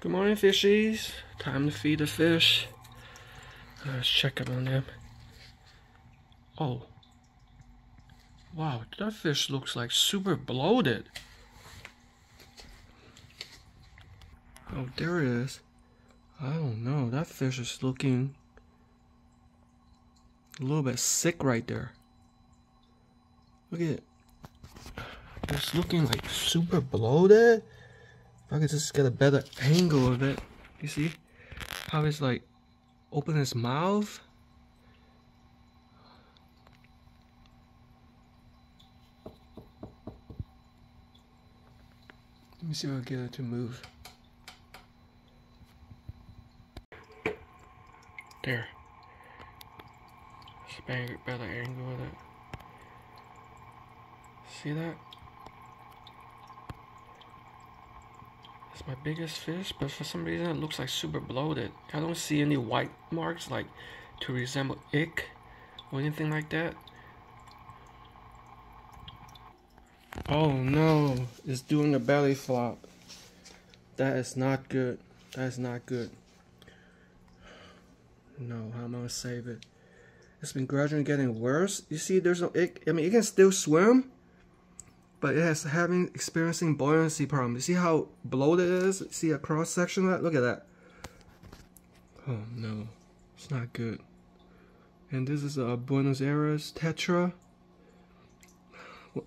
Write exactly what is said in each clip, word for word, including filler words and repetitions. Good morning, fishies. Time to feed the fish. Let's check up on them. Oh. Wow, that fish looks like super bloated. Oh, there it is. I don't know, that fish is looking a little bit sick right there. Look at it. It's looking like super bloated. If I could just get a better angle of it. You see how it's like open his mouth? Let me see if I can get it to move. There. Just bang, better angle with it. See that? It's my biggest fish, but for some reason it looks like super bloated. I don't see any white marks like to resemble ick or anything like that. Oh no, it's doing a belly flop. That is not good. That is not good. No, I'm gonna save it. It's been gradually getting worse. You see, there's no ick. I mean, it can still swim, but it has having experiencing buoyancy problem. You see how bloated it is? See a cross section of that? Look at that. Oh no, it's not good. And this is a Buenos Aires Tetra,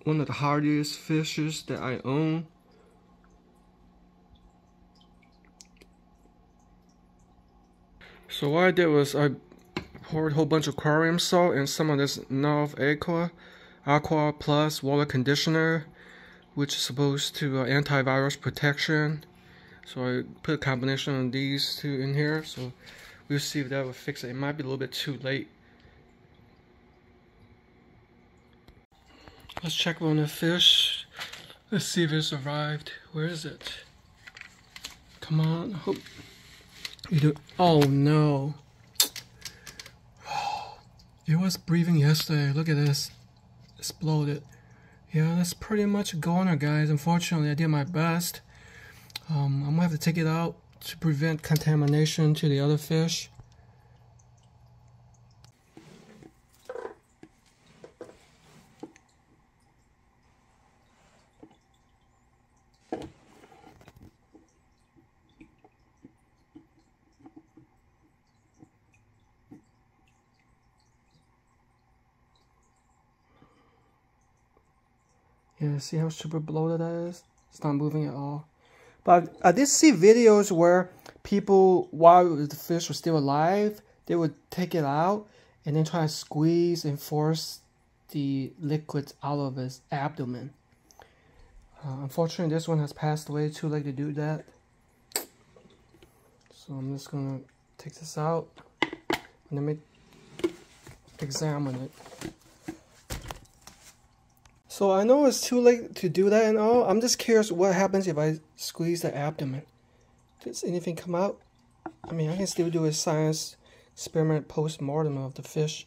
one of the hardiest fishes that I own. So what I did was I poured a whole bunch of aquarium salt and some of this NovAqua Aqua Plus water conditioner, which is supposed to uh, antivirus protection. So I put a combination of these two in here, so we'll see if that will fix it. It might be a little bit too late. Let's check on the fish. Let's see if it survived. Where is it? Come on. Hope you do. Oh no, it was breathing yesterday. Look at this. Exploded. Yeah, that's pretty much a goner, guys. Unfortunately, I did my best. Um, I'm gonna have to take it out to prevent contamination to the other fish. Yeah, see how super bloated that is? It's not moving at all. But I did see videos where people, while the fish was still alive, they would take it out and then try to squeeze and force the liquids out of its abdomen. Uh, unfortunately, this one has passed away. Too late to do that. So I'm just gonna take this out and let me examine it. So I know it's too late to do that and all. I'm just curious what happens if I squeeze the abdomen. Does anything come out? I mean, I can still do a science experiment post-mortem of the fish.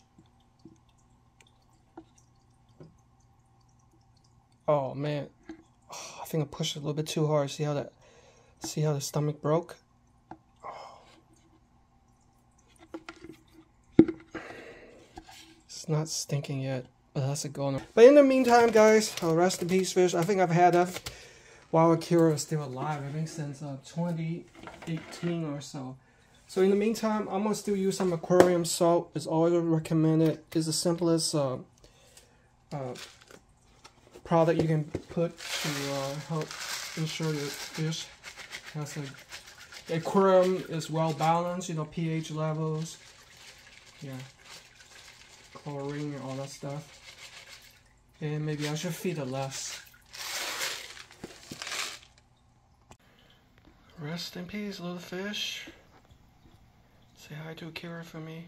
Oh man, oh, I think I pushed it a little bit too hard. See how that? See how the stomach broke? Oh. It's not stinking yet. But that's a goner. But in the meantime, guys, I'll rest in peace fish. I think I've had that while Akira is still alive. I think since uh, twenty eighteen or so. So in the meantime, I'm gonna still use some aquarium salt. It's always recommended. It's the simplest uh, uh, product you can put to uh, help ensure your fish has a. The aquarium is well balanced. You know, pH levels. Yeah. Chlorine and all that stuff. And maybe I should feed it less. Rest in peace, little fish. Say hi to Akira for me.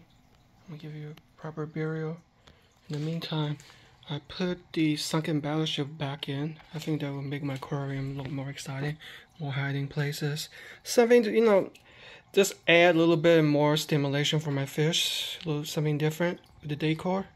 I'm gonna give you a proper burial. In the meantime, I put the sunken battleship back in. I think that will make my aquarium a little more exciting. More hiding places. Something to, you know, just add a little bit more stimulation for my fish. A little something different with the decor.